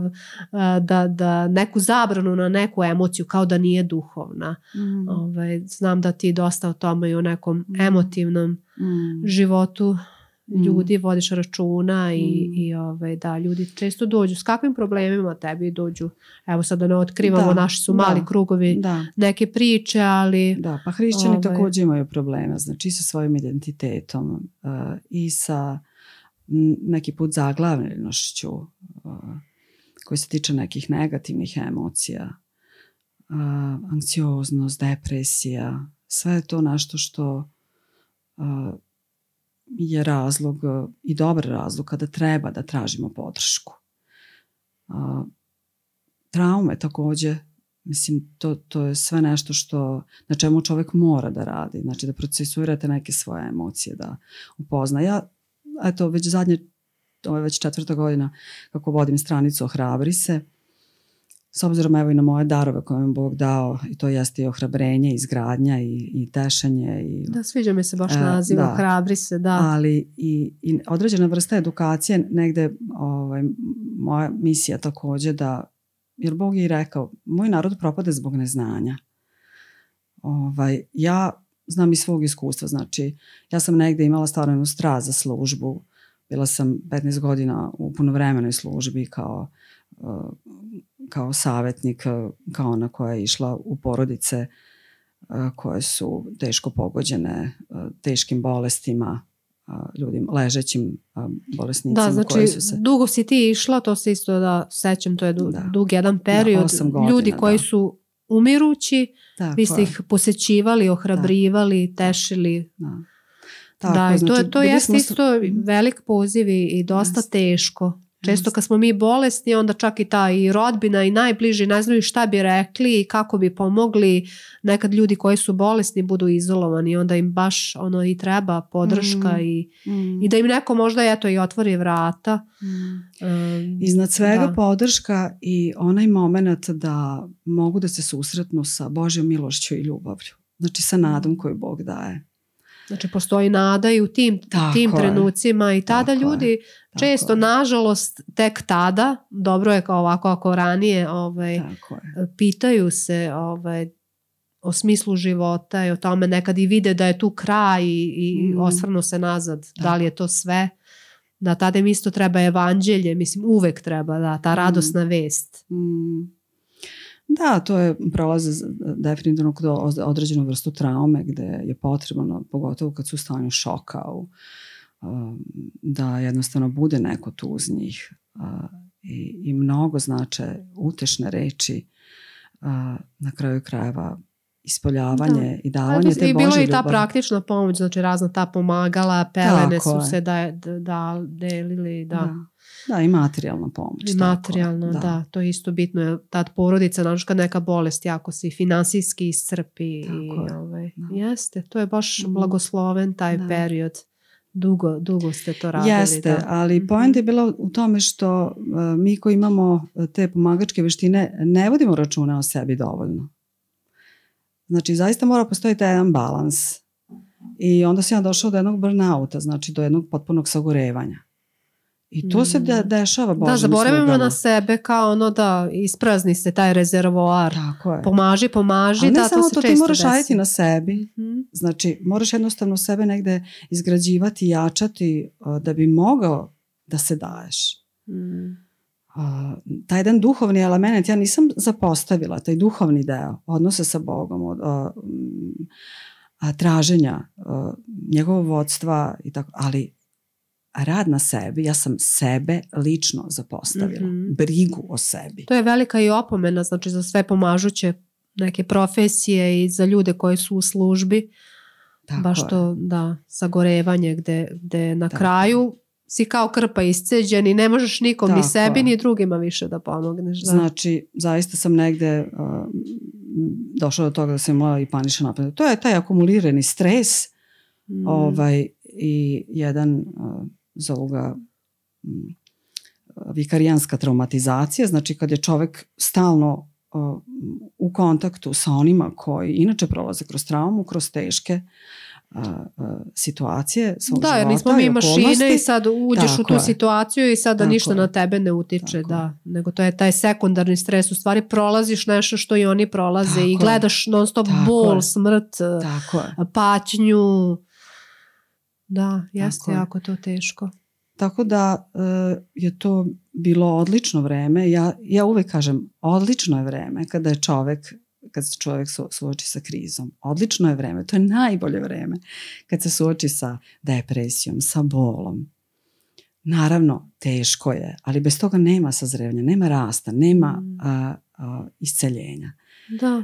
da neku zabranu na neku emociju kao da nije duhovna. Znam da ti dosta o tome i o nekom emotivnom životu ljudi, vodiš računa i da ljudi često dođu s kakvim problemima tebi dođu. Evo sad da ne otkrivamo, naši su mali krugovi neke priče, ali... Da, pa hrišćani također imaju problema, znači i sa svojim identitetom i sa neki put zaglavljenošću koji se tiče nekih negativnih emocija, anksioznost, depresija, sve je to nešto što je razlog i dobar razlog kada treba da tražimo podršku. Traume također, mislim, to je sve nešto što, na čemu čovjek mora da radi, znači da procesuirate neke svoje emocije, da upozna. Ja, eto, već ovo je već 4. godina kako vodim stranicu Ohrabri se, s obzirom evo i na moje darove koje mi Bog dao, i to jeste i ohrabrenje, i izgradnja, i tešanje. Da, sviđa mi se baš naziv, Ohrabri se, da. Ali i određena vrsta edukacije, negde moja misija također da, jer Bog je i rekao, moj narod propade zbog neznanja. Ja znam iz svog iskustva, znači ja sam negde imala stvarno jednu strast za službu, bila sam 15 godina u punovremenoj službi kao savjetnik, kao ona koja je išla u porodice koje su teško pogođene teškim bolestima, ljudima, ležećim bolesnicima. Da, znači dugo si ti išla, to se isto da sećam, to je dug jedan period, ljudi koji su umirući, vi ste ih posećivali, ohrabrivali, tešili. Da, to jeste isto velik poziv i dosta teško. Često kad smo mi bolesni, onda čak i ta i rodbina i najbliži ne znaju šta bi rekli i kako bi pomogli. Nekad ljudi koji su bolesni budu izolovani, onda im baš i treba podrška i da im neko možda eto i otvori vrata. Iznad svega podrška i onaj moment da mogu da se susretnu sa Božjom milošću i ljubavlju. Znači sa nadom koju Bog daje. Znači postoji nada i u tim trenucima i tada ljudi često, nažalost, tek tada, dobro je kao ovako ako ranije, pitaju se o smislu života i o tome, nekad i vide da je tu kraj i osvrnu se nazad, da li je to sve. Da, tada im isto treba evanđelje, mislim uvek treba ta radosna vest. Da, to je prolaze definitivno kod određenu vrstu traume gde je potrebno, pogotovo kad su u stanju šoka, da jednostavno bude neko tu uz njih i mnogo znače utešne reči, na kraju krajeva ispoljavanje i davanje te Božje ljubavi. I bilo je i ta praktična pomoć, znači razna ta pomagala, pelene su se delili, da. Da, i materijalna pomoć. I materijalna, da. To je isto bitno. Ta porodica, znači kad neka bolest, jako se i finansijski iscrpi. Jeste, to je baš blagosloven taj period. Dugo ste to radili. Jeste, ali poenta je bila u tome što mi koji imamo te pomagačke veštine ne vodimo računa o sebi dovoljno. Znači, zaista mora postojiti taj jedan balans. I onda sam ja došla do jednog burnouta, znači do jednog potpunog sagorevanja. I to se dešava Božim slugama. Da, zaboravimo na sebe kao ono da isprazni se taj rezervoar. Pomaži, da, to se često desi. Ali ne samo to, ti moraš raditi na sebi. Znači, moraš jednostavno sebe negde izgrađivati, jačati da bi mogao da se daješ. Taj jedan duhovni element, ja nisam zapostavila taj duhovni deo odnosa sa Bogom, traženja njegovog vodstva, ali rad na sebi, ja sam sebe lično zapostavila, brigu o sebi. To je velika i opomena, znači za sve pomažuće neke profesije i za ljude koji su u službi, baš to sagorevanje gde na kraju si kao krpa isceđen i ne možeš nikom, ni sebi, ni drugima više da pomogneš. Znači, zaista sam negde došla do toga da sam imala i paničan napad. To je taj akumulirani stres i jedan, zovu ga vikarijanska traumatizacija, znači kad je čovek stalno u kontaktu sa onima koji inače prolaze kroz traumu, kroz teške situacije svog života i okolnosti. Da, jer nismo mi mašine i sad uđeš u tu situaciju i sada ništa na tebe ne utiče, nego to je taj sekundarni stres, u stvari prolaziš nešto što i oni prolaze i gledaš non stop bol, smrt, patnju. Da, jeste jako to teško. Tako da je to bilo odlično vreme. Ja uvek kažem, odlično je vreme kad se čovjek suoči sa krizom. Odlično je vreme, to je najbolje vreme kad se suoči sa depresijom, sa bolom. Naravno, teško je, ali bez toga nema sazrevanja, nema rasta, nema isceljenja.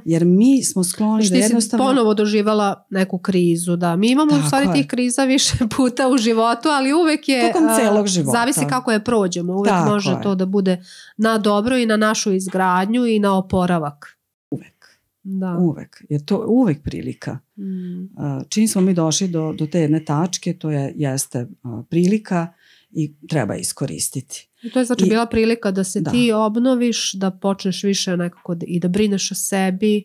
Jer mi smo skloni da jednostavno... Ti si ponovo doživala neku krizu, da. Mi imamo u stvari tih kriza više puta u životu, ali uvek je... Tokom celog života. Zavisi kako je prođemo. Uvek može to da bude na dobro i na našu izgradnju i na oporavak. Uvek. Jer to je uvek prilika. Čim smo mi došli do te jedne tačke, to jeste prilika i treba iskoristiti. I to je znači bila prilika da se ti obnoviš, da počneš više nekako i da brineš o sebi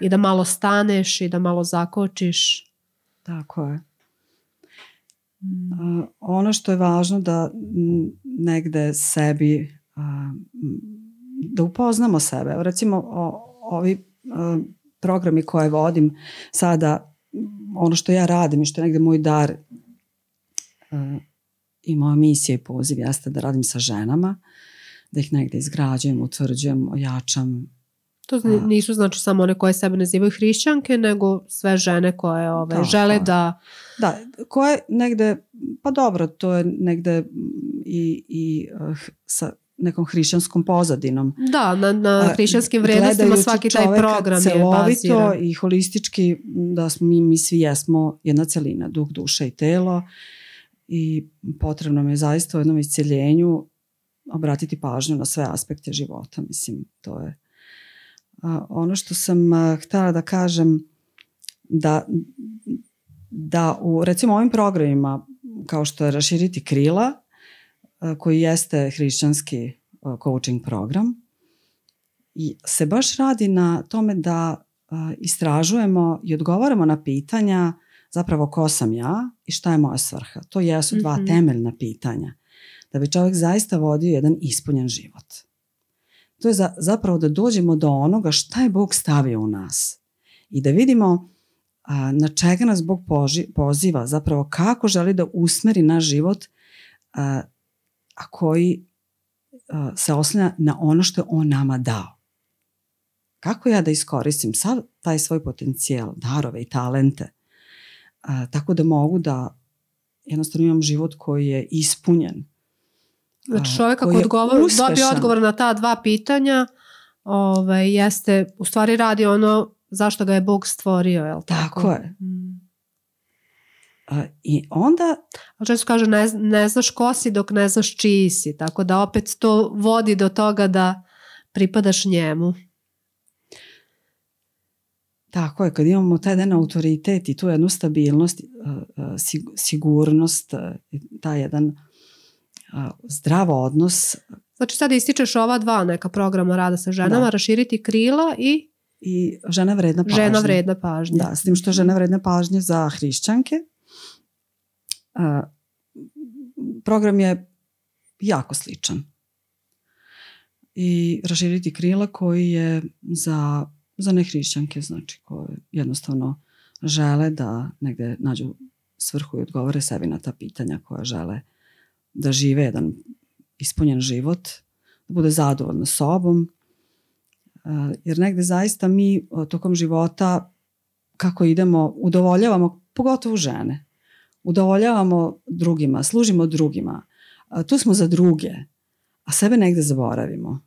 i da malo staneš i da malo zakočiš. Tako je. Ono što je važno da negde sebi, da upoznamo sebe. Recimo ovi programi koje vodim sada, ono što ja radim i što je negde moj dar i moja misija i poziv jeste da radim sa ženama, da ih negde izgrađujem, utvrđujem, ojačam. To nisu znači samo one koje sebe nazivaju hrišćanke, nego sve žene koje žele da... Da, koje negde, pa dobro, to je negde i sa nekom hrišćanskom pozadinom. Da, na hrišćanskim vrednostima svaki taj program je baziran. Gledajući čoveka celovito i holistički, da mi svi jesmo jedna celina, duh, duša i telo, i potrebno mi je zaista u jednom isceljenju obratiti pažnju na sve aspekte života. Mislim, to je ono što sam htjela da kažem, da u recimo ovim programima kao što je Raširiti krila, koji jeste hrišćanski coaching program, se baš radi na tome da istražujemo i odgovaramo na pitanja zapravo ko sam ja i šta je moja svrha. To jesu dva temeljna pitanja. Da bi čovjek zaista vodio jedan ispunjen život. To je zapravo da dođemo do onoga šta je Bog stavio u nas. I da vidimo na čega nas Bog poziva, zapravo kako želi da usmeri naš život, a koji se oslanja na ono što je On nama dao. Kako ja da iskoristim sad taj svoj potencijal, darove i talente, tako da mogu da jednostavno imam život koji je ispunjen. Znači čovjek ako dobije odgovor na ta dva pitanja, jeste, u stvari radi ono zašto ga je Bog stvorio, je li tako? Tako je. I onda... Često kaže, ne znaš ko si dok ne znaš čiji si, tako da opet to vodi do toga da pripadaš njemu. Tako je, kad imamo taj jedan autoritet i tu jednu stabilnost, sigurnost, taj jedan zdrav odnos. Znači sada ističeš ova dva neka programa rada sa ženama, Raširiti krila i Žene vredna pažnja. Žena vredna pažnja. Da, s tim što je Žena vredna pažnja za hrišćanke. Program je jako sličan. I Raširiti krila koji je za nehrišćanke, znači koje jednostavno žele da negde nađu svrhu i odgovore sebi na ta pitanja, koja žele da žive jedan ispunjen život, da bude zadovoljna sobom, jer negde zaista mi tokom života kako idemo udovoljavamo, pogotovo žene, udovoljavamo drugima, služimo drugima, tu smo za druge, a sebe negde zaboravimo,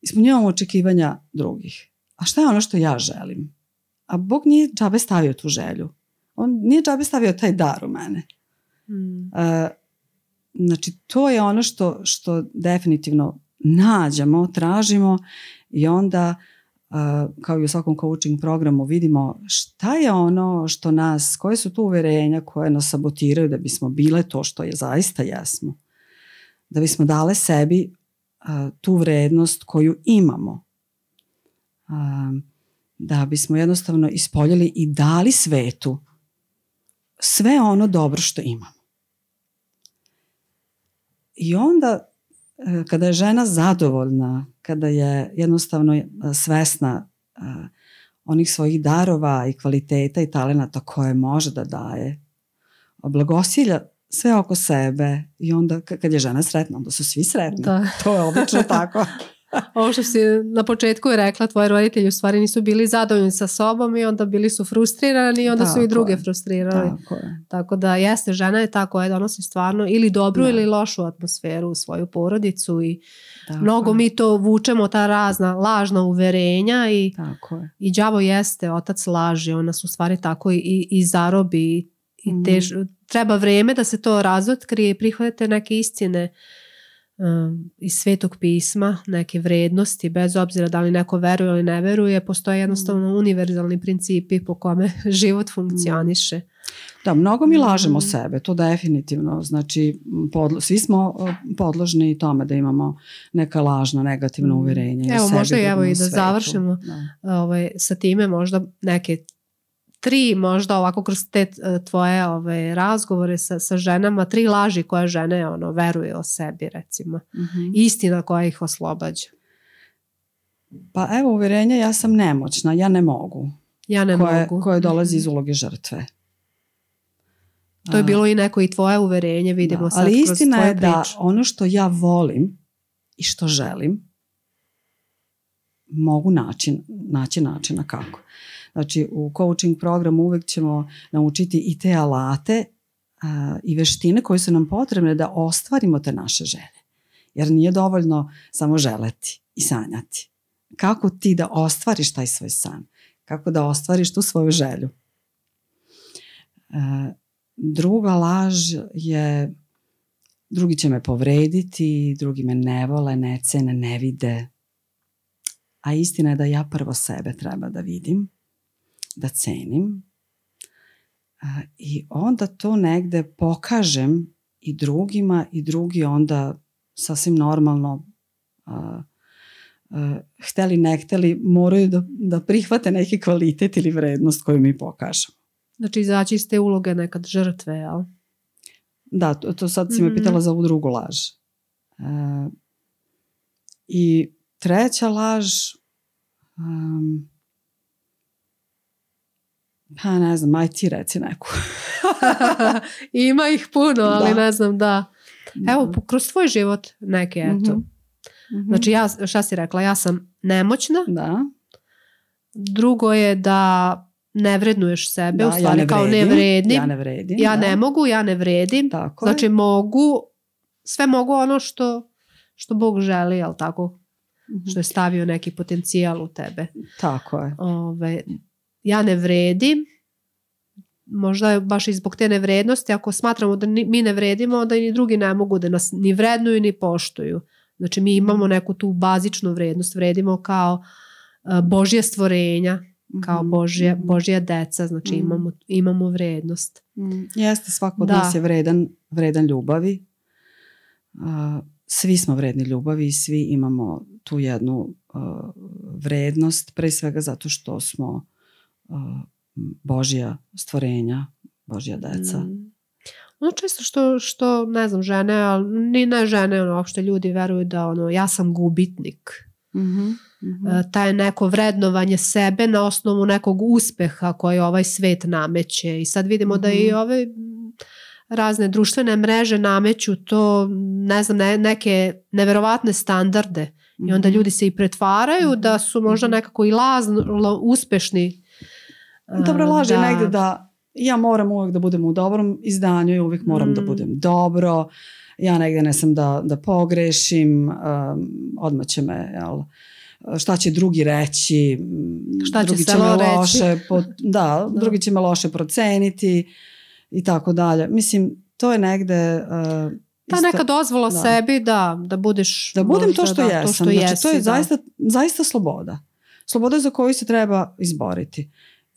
ispunjavamo očekivanja drugih. A šta je ono što ja želim? A Bog nije džabe stavio tu želju. On nije džabe stavio taj dar u mene. Znači, to je ono što definitivno nađemo, tražimo i onda, kao i u svakom coaching programu, vidimo šta je ono što nas, koje su tu uverenja koje nas sabotiraju da bismo bile to što je zaista jesmo. Da bismo dale sebi tu vrednost koju imamo. Da bismo jednostavno ispoljili i dali svetu sve ono dobro što imamo. I onda kada je žena zadovoljna, kada je jednostavno svesna onih svojih darova i kvaliteta i talenata koje može da daje, blagosilja sve oko sebe i onda kad je žena sretna, onda su svi sretni. To je obično tako. Ovo što si na početku rekla, tvoji roditelji u stvari nisu bili zadovoljni sa sobom i onda bili su frustrirani i onda su i druge frustrirani. Tako da jeste, žena je ta koja donosi stvarno ili dobru ili lošu atmosferu u svoju porodicu i mnogo mi to vučemo, ta razna lažna uverenja i đavo jeste, otac laži, ona su stvari tako i zarobi i treba vreme da se to razotkrije i prihvatite neke istine iz Svetog pisma, neke vrednosti, bez obzira da li neko veruje ili ne veruje, postoje jednostavno univerzalni principi po kome život funkcioniše. Da, mnogo mi lažemo sebe, to definitivno, znači svi smo podložni tome da imamo neka lažna, negativna uverenja. Evo možda evo i da završimo sa time, možda neke tri, možda ovako kroz te tvoje razgovore sa ženama, tri laži koje žene veruju o sebi, recimo. Istina koja ih oslobađa. Pa evo uverenje, ja sam nemoćna, ja ne mogu. Ja ne mogu. Koje dolazi iz uloge žrtve. To je bilo i neko i tvoje uverenje, vidimo sad kroz tvoje priče. Ali istina je da ono što ja volim i što želim, mogu naći načina kako. Znači, u coaching programu uvek ćemo naučiti i te alate i veštine koje su nam potrebne da ostvarimo te naše želje. Jer nije dovoljno samo želeti i sanjati. Kako ti da ostvariš taj svoj san? Kako da ostvariš tu svoju želju? Druga laž je drugi će me povrediti, drugi me ne vole, ne cene, ne vide. A istina je da ja prvo sebe treba da vidim, da cenim i onda to negde pokažem i drugima i drugi onda sasvim normalno hteli ne hteli moraju da prihvate neki kvalitet ili vrednost koju mi pokažemo. Znači izaći iz te uloge nekad žrtve, jel? Da, to sad si me pitala za ovu drugu laž. I treća laž, pa ne znam, aj ti reci neku. Ima ih puno, ali ne znam, da. Evo, kroz tvoj život neke, eto. Znači, šta si rekla, ja sam nemoćna. Da. Drugo je da ne vrednuješ sebe, u stvari kao ne vredim. Ja ne vredim. Ja ne mogu, ja ne vredim. Znači, mogu, sve mogu ono što Bog želi, jel tako? Što je stavio neki potencijal u tebe. Tako je. Ja ne vredim, možda je baš i zbog te nevrednosti, ako smatramo da mi ne vredimo, onda i drugi ne mogu da nas ni vrednuju ni poštuju. Znači mi imamo neku tu bazičnu vrednost, vredimo kao Božje stvorenja, kao Božja deca, znači imamo vrednost. Jeste, svako od nas je vredan ljubavi. Svi smo vredni ljubavi i svi imamo tu jednu vrednost, pre svega zato što smo Božja stvorenja, Božja deca. Ono često što, ne znam, žene, ali ni ne žene, ono, uopšte ljudi veruju da ja sam gubitnik. Taj neko vrednovanje sebe na osnovu nekog uspeha koje ovaj svet nameće. I sad vidimo da i ove razne društvene mreže nameću to, ne znam, neke neverovatne standarde. I onda ljudi se i pretvaraju da su možda nekako i uspešni. Dobro, laž je negde da ja moram uvek da budem u dobrom izdanju i uvek moram da budem dobro. Ja negde ne sam da pogrešim. Odmah će me, šta će drugi reći? Šta će selo reći? Da, drugi će me loše proceniti i tako dalje. Mislim, to je negde... Ta neka dozvola sebi da budeš... Da budem to što jesam. Znači, to je zaista sloboda. Sloboda za koju se treba izboriti.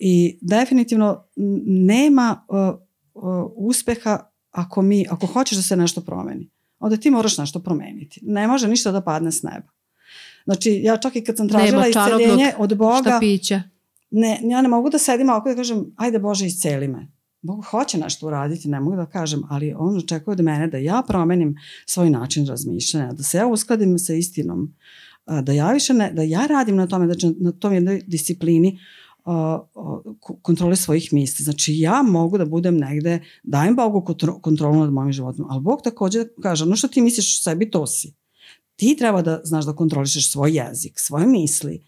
I definitivno nema uspeha ako hoćeš da se nešto promeni. Onda ti moraš nešto promeniti. Ne može ništa da padne s neba. Znači, ja čak i kad sam tražila isceljenje od Boga, ja ne mogu da sedim ovako da kažem, ajde Bože, isceli me. Bog hoće nešto uraditi, ne mogu da kažem, ali on očekuje od mene da ja promenim svoj način razmišljanja, da se ja uskladim sa istinom, da ja radim na tome, da ću na toj jednoj disciplini kontrole svojih misli. Znači ja mogu da budem negde, dajem Bogu kontrolu nad mojim životom, ali Bog također kaže, ono što ti misliš o sebi, to si. Ti treba da znaš da kontrolišeš svoj jezik, svoje misli,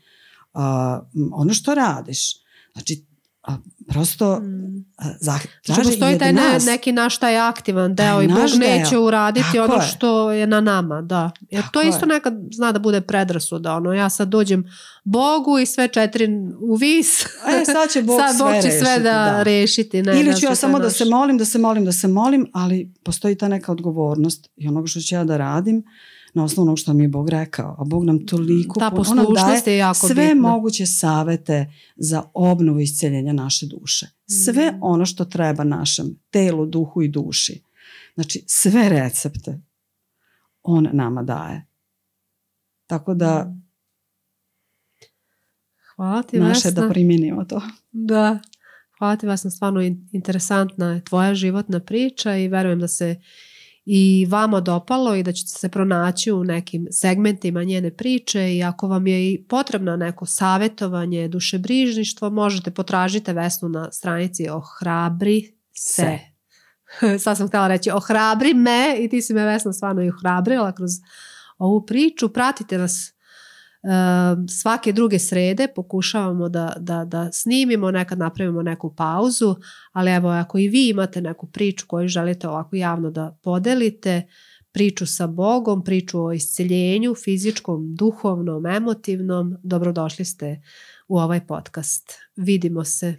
ono što radiš. Znači, prosto postoji taj neki naš taj aktivan deo i Bog neće uraditi ono što je na nama, da, jer to isto nekad zna da bude predrasuda, ono ja sad dođem Bogu i sve četiri u vis, sad Bog će sve da rešiti, ili ću ja samo da se molim, da se molim, ali postoji ta neka odgovornost i onoga što ću ja da radim na osnovu onog što mi je Bog rekao. A Bog nam toliko... Ta poslušnost je jako bitna. Sve moguće savete za obnovu i isceljenja naše duše. Sve ono što treba našem telu, duhu i duši. Znači, sve recepte on nama daje. Tako da... Hvala ti, Vesna. Naše je da primenimo to. Da. Hvala ti, Vesna. Stvarno interesantna je tvoja životna priča i verujem da se i vama dopalo i da ćete se pronaći u nekim segmentima njene priče, i ako vam je i potrebno neko savjetovanje, dušebrižništvo, možete potražiti Vesnu na stranici Ohrabri se. Sad sam htjela reći ohrabri me, i ti si me, Vesna, stvarno i ohrabrila kroz ovu priču. Pratite nas svake druge srede, pokušavamo da snimimo, nekad napravimo neku pauzu, ali evo, ako i vi imate neku priču koju želite ovako javno da podelite, priču sa Bogom, priču o isceljenju fizičkom, duhovnom, emotivnom, dobrodošli ste u ovaj podcast. Vidimo se.